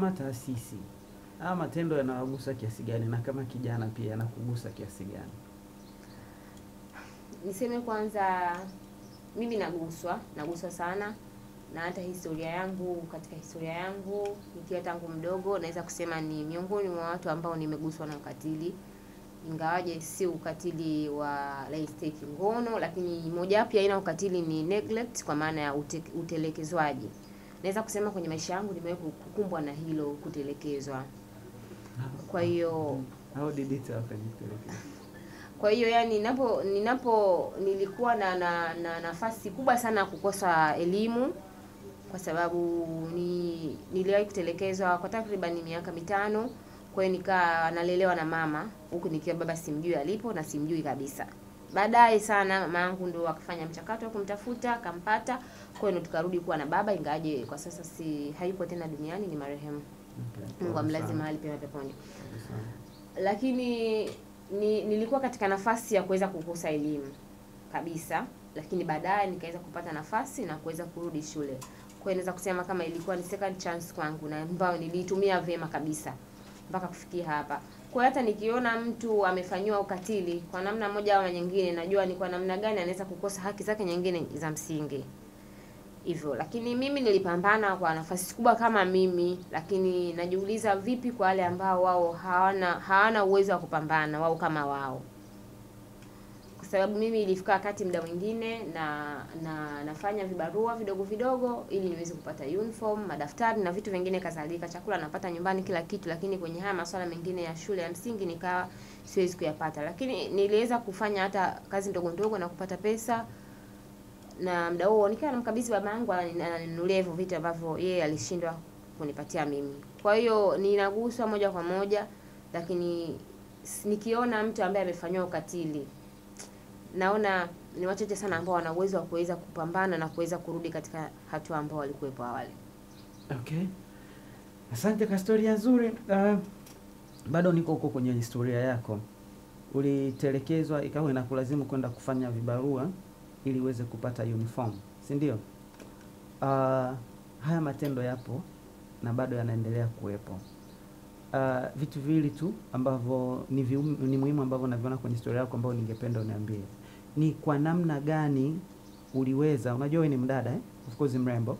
kama taasisi, ama matendo yanawagusa kiasi gani na kama kijana pia yanakugusa kiasi gani? Niseme kwanza mimi naguswa sana, na hata historia yangu, katika historia yangu nikiwa tangu mdogo naweza kusema ni miongoni mwa watu ambao nimeguswa na ukatili. Ingawaje si ukatili wa laisteki ngono, lakini moja pia ina ukatili ni neglect, kwa maana ya utelekezwaji. Naweza kusema kwenye maisha yangu nimewahi kukumbwa na hilo, kutelekezwa. Kwa hiyo how did it happen? Kwa hiyo yani nilikuwa na nafasi kubwa sana kukosa elimu, kwa sababu niliwahi kutelekezwa kwa takriban miaka 5. Kwa hiyo nika nalelewa na mama huku nikiwa baba simjui alipo na simjui kabisa. Baadaye sana mamangu ndo akafanya mchakato wa kumtafuta, akampata. Kwa hiyo tukarudi kuwa na baba, ingaje kwa sasa si hayupo tena duniani, ni marehemu. Mungu amlaze mahali pema peponi. Lakini nilikuwa katika nafasi ya kuweza kukosa elimu kabisa, lakini baadaye nikaweza kupata nafasi na kuweza kurudi shule. Kwa hiyo naweza kusema kama ilikuwa ni second chance kwangu na ambayo niliitumia vyema kabisa mpaka kufikia hapa. Kwa hata nikiona mtu amefanywa ukatili kwa namna moja au nyingine, najua ni kwa namna gani anaweza kukosa haki zake nyingine za msingi. Hivyo, lakini mimi nilipambana kwa nafasi kubwa kama mimi, lakini najiuliza vipi kwa wale ambao wao hawana uwezo wa kupambana wao kama wao. Kwa sababu mimi ilifika wakati muda mwingine na nafanya vibarua vidogo ili niweze kupata uniform, madaftari na vitu vingine kadhalika, chakula napata nyumbani kila kitu, lakini kwenye haya masuala mengine ya shule ya msingi nikawa siwezi kuyapata. Lakini niliweza kufanya hata kazi ndogo na kupata pesa, na muda huo nikawa namkabidhi babangu ananinunulia hivyo vitu ambavyo yeye alishindwa kunipatia mimi. Kwa hiyo ninaguswa moja kwa moja, lakini nikiona mtu ambaye amefanywa ukatili naona ni wachache sana ambao wana uwezo wa kuweza kupambana na kuweza kurudi katika hatua ambao walikuwepo awali. Okay. Asante kwa historia nzuri. Bado niko huko kwenye historia yako. Ulitelekezwa ikawa inakulazimu kwenda kufanya vibarua ili uweze kupata uniform, si ndio? Haya matendo yapo na bado yanaendelea kuwepo. Vitu vili tu ambavyo ni muhimu ambavyo naviona kwenye historia yako ambao ningependa uniambie. Ni kwa namna gani uliweza, unajua wewe ni mdada of course mrembo,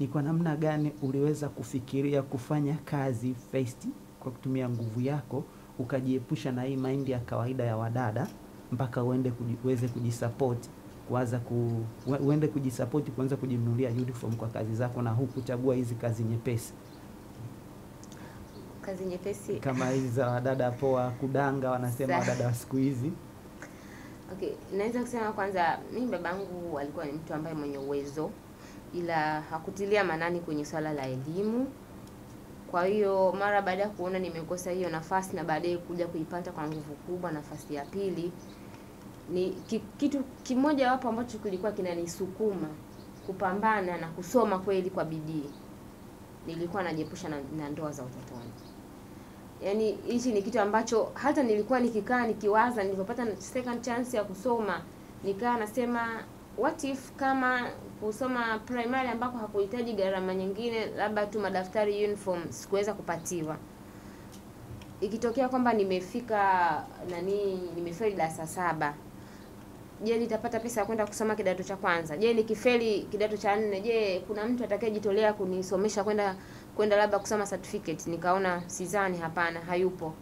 ni kwa namna gani uliweza kufikiria kufanya kazi festi kwa kutumia nguvu yako, ukajiepusha na hii maindi ya kawaida ya wadada mpaka uweze kujisupport, kuanza kujinunulia uniform kwa kazi zako na hukuchagua hizi kazi nyepesi? Kazi nyepesi kama hizi za wadada poa, kudanga wanasema wadada wa siku hizi. Okay, naweza kusema kwanza mimi babangu alikuwa ni mtu ambaye mwenye uwezo, ila hakutilia manani kwenye swala la elimu. Kwa hiyo mara baada ya kuona nimekosa hiyo nafasi na baadaye kuja kuipata kwa nguvu kubwa nafasi ya pili, ni kitu kimoja wapo ambacho kilikuwa kinanisukuma kupambana na kusoma kweli kwa bidii. Nilikuwa najiepusha na ndoa za utotoni. Yaani hichi ni kitu ambacho hata nilikuwa nikikaa nikiwaza nilipopata second chance ya kusoma, nikaa nasema what if kama kusoma primary ambako hakuhitaji gharama nyingine, labda tu madaftari, uniform, sikuweza kupatiwa. Ikitokea kwamba nimefeli darasa 7. Je, nitapata pesa ya kwenda kusoma kidato cha kwanza? Je, nikifeli kidato cha 4? Je, kuna mtu atakayejitolea kunisomesha kwenda labda kusoma certificate? Nikaona sidhani, hapana, hayupo.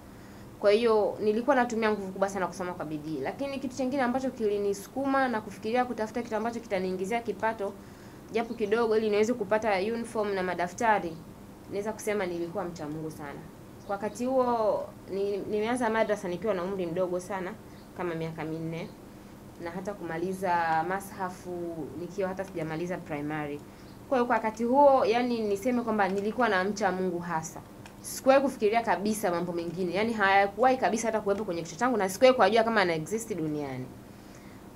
Kwa hiyo nilikuwa natumia nguvu kubwa sana kusoma kwa bidii. Lakini kitu kingine ambacho kilinisukuma na kufikiria kutafuta kitu ambacho kitaniingizia kipato japo kidogo ili niweze kupata uniform na madaftari, naweza kusema nilikuwa mcha Mungu sana. Kwa wakati huo nimeanza madrasa nikiwa na umri mdogo sana kama miaka 4. Na hata kumaliza mashafu nikiwa hata sijamaliza primary. Kwa hiyo kwa wakati huo yani niseme kwamba nilikuwa na mcha Mungu hasa. Sikuwahi kufikiria kabisa mambo mengine. Yani hayakuwahi kabisa hata kuwepo kwenye kichwa changu na sikuwahi kujua kama ana exist duniani.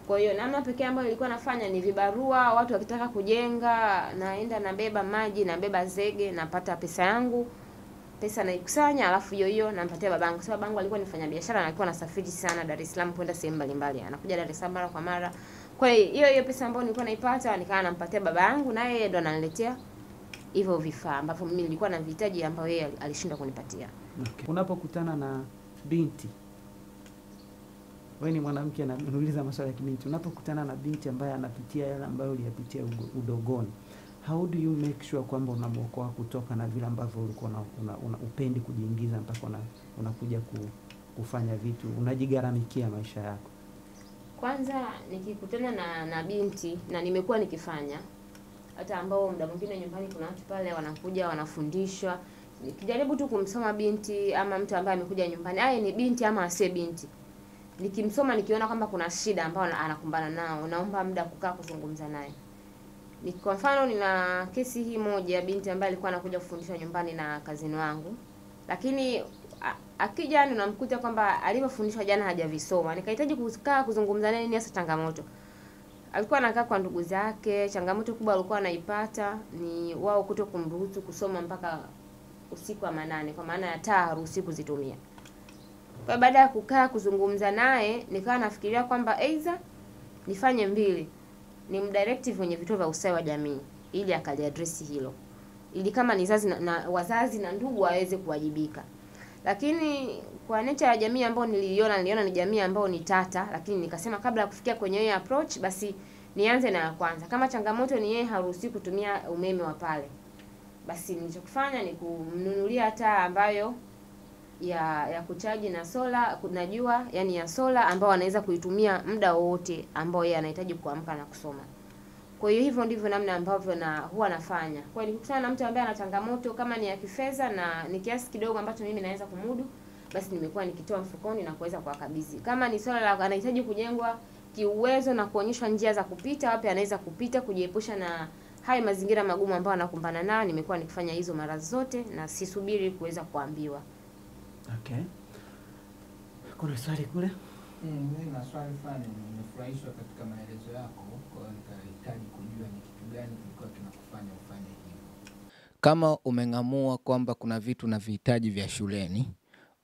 Kwa hiyo namna pekee ambayo nilikuwa nafanya ni vibarua, watu wakitaka kujenga naenda na beba maji na beba zege, napata pesa yangu. Pesa naikusanya alafu hiyo nampatia babangu. Sababu babangu alikuwa ni mfanyabiashara na alikuwa anasafiri sana Dar es Salaam kwenda sehemu mbalimbali. Anakuja Dar es Salaam mara kwa mara. Kwa hiyo pesa ambayo nilikuwa naipata nikawa nampatia babangu, na yeye ndo ananiletea hivyo vifaa ambavyo mimi nilikuwa na vihitaji ambao yeye alishindwa kunipatia. Okay. Unapokutana na binti, wewe ni mwanamke na unauliza maswali ya binti, unapokutana na binti ambaye anapitia yale ambayo uliyapitia udogoni, how do you make sure kwamba unamuokoa kutoka na vile ambavyo ulikuwa upendi kujiingiza mpaka unakuja kufanya vitu, unajigaramikia maisha yako? Kwanza nikikutana na binti na nimekuwa nikifanya hata ambao muda mwingine nyumbani kuna watu pale wanakuja wanafundishwa, nikijaribu tu kumsoma binti ama mtu ambaye amekuja nyumbani, aye ni binti ama asiye binti, nikimsoma nikiona kwamba kuna shida ambayo anakumbana nao, naomba muda kukaa kuzungumza naye. Ni kwa mfano nina kesi hii moja binti ambaye alikuwa anakuja kufundishwa nyumbani na kazini wangu, lakini akija ninamkuta kwamba alipofundishwa jana hajavisoma. Nikahitaji kukaa kuzungumza naye ni hasa changamoto. Alikuwa anakaa kwa ndugu zake, changamoto kubwa alikuwa anaipata ni wao kutokumruhusu kusoma mpaka usiku wa manane, kwa maana ya taa haruhusiwi kuzitumia. Kwa baada ya kukaa kuzungumza naye, nikawa nafikiria kwamba aidha nifanye mbili, ni mdirective kwenye vituo vya ustawi wa jamii ili akaliadresi hilo, ili kama ni wazazi na ndugu waweze kuwajibika. Lakini kwa nature ya jamii ambayo niliona ni jamii ambayo ni tata, lakini nikasema kabla ya kufikia kwenye hiyo approach basi nianze na kwanza. Kama changamoto ni yeye haruhusi kutumia umeme wa pale, basi nilichokifanya ni kumnunulia taa ambayo ya kuchaji na sola, kuna jua, yani ya sola ambao anaweza kuitumia muda wote ambao yeye anahitaji kuamka na kusoma. Kwa hiyo hivyo ndivyo namna ambavyo na huwa nafanya. Kwa hiyo nikikutana na mtu ambaye ana changamoto kama ni ya kifedha na ni kiasi kidogo ambacho mimi naweza kumudu, basi nimekuwa nikitoa mfukoni na kuweza kuwakabidhi. Kama ni swala la anahitaji kujengwa kiuwezo na kuonyeshwa njia za kupita, wapi anaweza kupita kujiepusha na haya mazingira magumu ambayo anakumbana nayo, nimekuwa nikifanya hizo mara zote na sisubiri kuweza kuambiwa. Okay. Kuna swali kule? Mimi na swali fulani, nimefurahishwa katika maelezo yako, kwa hiyo nikahitaji kujua ni kitu gani kilikuwa kinakufanya ufanye hivyo. Kama umengamua kwamba kuna vitu na vihitaji vya shuleni,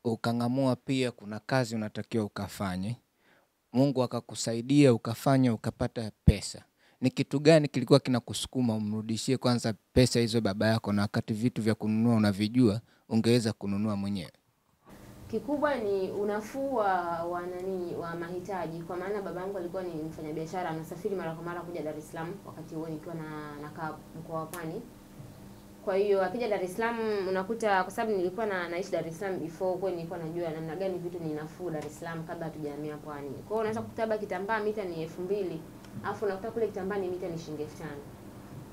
ukangamua pia kuna kazi unatakiwa ukafanye, Mungu akakusaidia ukafanya ukapata pesa, ni kitu gani kilikuwa kinakusukuma umrudishie kwanza pesa hizo baba yako, na wakati vitu vya kununua unavijua ungeweza kununua mwenyewe? Kikubwa ni unafuu wa mahitaji, kwa maana babangu alikuwa ni mfanyabiashara, anasafiri mara kwa mara kuja Dar es Salaam, wakati huo nikiwa nakaa mkoa wa Pwani. Kwa hiyo akija Dar es Salaam unakuta, kwa sababu nilikuwa naishi Dar es Salaam before, kwa hiyo nilikuwa najua namna gani vitu ni nafuu Dar es Salaam kabla hatujahamia Pwani. Kwa hiyo unaweza kutaba kitambaa mita ni 2000, afu unakuta kule kitambaa ni mita ni shilingi 5000.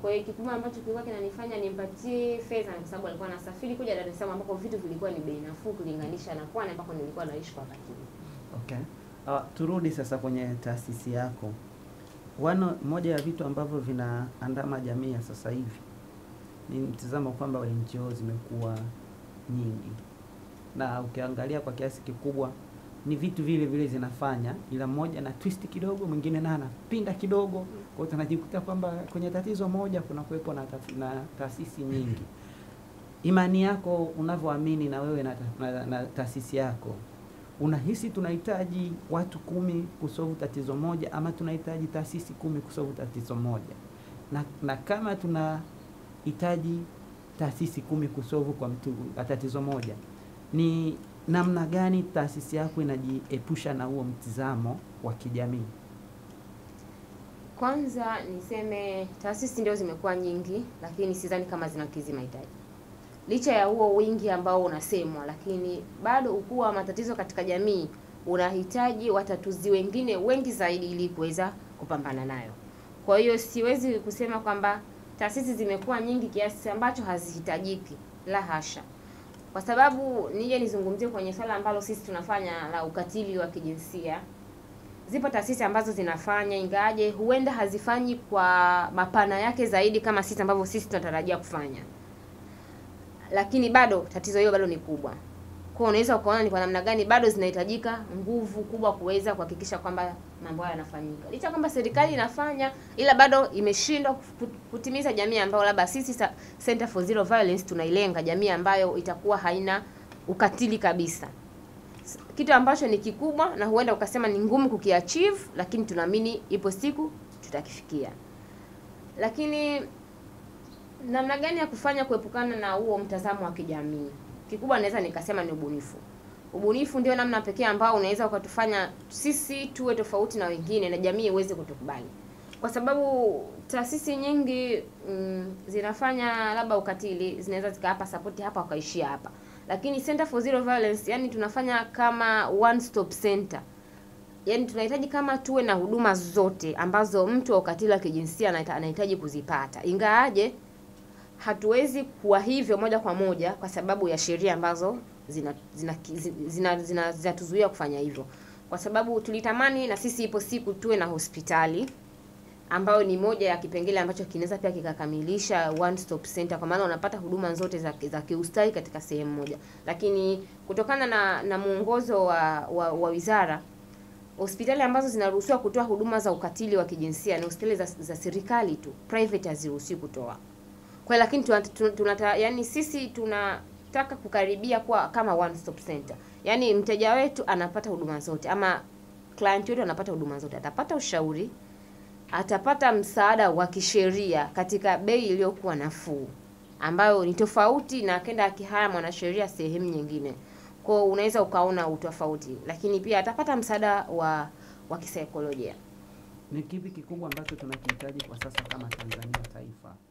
Kwa hiyo kikubwa ambacho kilikuwa kinanifanya nimpatie fedha kwa sababu alikuwa anasafiri kuja Dar es Salaam ambapo vitu vilikuwa ni bei nafuu kulinganisha na Pwani ambapo nilikuwa naishi kwa wakati. Okay. Turudi sasa kwenye taasisi yako. Moja ya vitu ambavyo vinaandama jamii ya sasa hivi ni mtazamo kwamba NGO zimekuwa nyingi. Na ukiangalia kwa kiasi kikubwa ni vitu vile vile zinafanya, ila moja na twist kidogo, mwingine nana pinda kidogo. Kwa hiyo tunajikuta kwamba kwenye tatizo moja kuna kuwepo na taasisi nyingi. Imani yako unavyoamini na wewe na taasisi yako, unahisi tunahitaji watu 10 kusolve tatizo moja ama tunahitaji taasisi 10 kusolve tatizo moja? Na kama tunahitaji taasisi 10 kusolve kwa mtu tatizo moja, ni namna gani taasisi yako inajiepusha na huo mtizamo wa kijamii? Kwanza niseme taasisi ndio zimekuwa nyingi, lakini sidhani kama zinakidhi mahitaji. Licha ya huo wingi ambao unasemwa, lakini bado ukua matatizo katika jamii unahitaji watatuzi wengine wengi zaidi ili kuweza kupambana nayo. Kwa hiyo siwezi kusema kwamba taasisi zimekuwa nyingi kiasi ambacho hazihitajiki, la hasha. Kwa sababu nije nizungumzie kwenye swala ambalo sisi tunafanya la ukatili wa kijinsia, zipo taasisi ambazo zinafanya, ingaje huenda hazifanyi kwa mapana yake zaidi kama sisi ambavyo sisi tunatarajia kufanya, lakini bado tatizo hilo bado ni kubwa. Kwa unaweza kuona ni kwa namna gani bado zinahitajika nguvu kubwa kuweza kuhakikisha kwamba mambo haya yanafanyika. Licha kwamba serikali inafanya, ila bado imeshindwa kutimiza jamii ambayo labda sisi Center for Zero Violence tunailenga, jamii ambayo itakuwa haina ukatili kabisa. Kitu ambacho ni kikubwa na huenda ukasema ni ngumu kukiachieve, lakini tunaamini ipo siku tutakifikia. Lakini Namna gani ya kufanya kuepukana na huo mtazamo wa kijamii? Kikubwa naweza nikasema ni ubunifu. Ubunifu ndio namna pekee ambao unaweza ukatufanya sisi tuwe tofauti na wengine na jamii iweze kutukubali. Kwa sababu taasisi nyingi zinafanya labda ukatili, zinaweza zikaapa support hapa ukaishia hapa. Lakini Center for Zero Violence, yani tunafanya kama one stop center. Yani tunahitaji kama tuwe na huduma zote ambazo mtu wa ukatili wa kijinsia anahitaji kuzipata. Ingaaje hatuwezi kuwa hivyo moja kwa moja kwa sababu ya sheria ambazo zinatuzuia kufanya hivyo. Kwa sababu tulitamani na sisi ipo siku tuwe na hospitali ambayo ni moja ya kipengele ambacho kinaweza pia kikakamilisha one stop center, kwa maana unapata huduma zote za kiustawi katika sehemu moja. Lakini kutokana na mwongozo wa wizara, hospitali ambazo zinaruhusiwa kutoa huduma za ukatili wa kijinsia ni hospitali za serikali tu, private haziruhusiwi kutoa. Kwa lakini yani sisi tunataka kukaribia kwa kama one stop center. Yani mteja wetu anapata huduma zote, ama client wetu anapata huduma zote. Atapata ushauri, atapata msaada wa kisheria katika bei iliyokuwa nafuu, ambayo ni tofauti na kenda akihaya mwanasheria sehemu nyingine. Kwa unaweza ukaona utofauti, lakini pia atapata msaada wa kisaikolojia. Ni kipi kikubwa ambacho tunakihitaji kwa sasa kama Tanzania taifa?